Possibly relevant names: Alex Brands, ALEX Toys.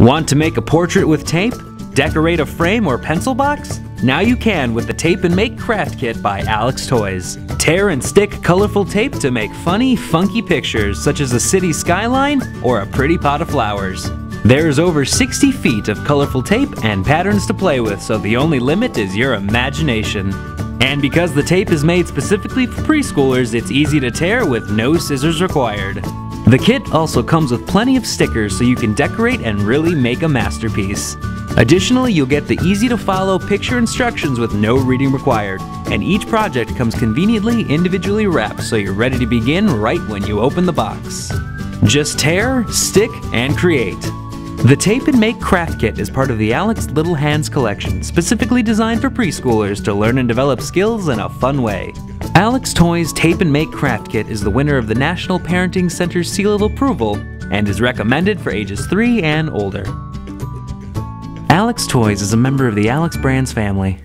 Want to make a portrait with tape? Decorate a frame or pencil box? Now you can with the Tape and Make Craft Kit by Alex Toys. Tear and stick colorful tape to make funny, funky pictures such as a city skyline or a pretty pot of flowers. There's over 60 feet of colorful tape and patterns to play with, so the only limit is your imagination. And because the tape is made specifically for preschoolers, it's easy to tear with no scissors required. The kit also comes with plenty of stickers so you can decorate and really make a masterpiece. Additionally, you'll get the easy-to-follow picture instructions with no reading required, and each project comes conveniently individually wrapped so you're ready to begin right when you open the box. Just tear, stick, and create. The Tape and Make Craft Kit is part of the Alex Little Hands collection, specifically designed for preschoolers to learn and develop skills in a fun way. Alex Toys Tape and Make Craft Kit is the winner of the National Parenting Center's Seal of Approval and is recommended for ages 3 and older. Alex Toys is a member of the Alex Brands family.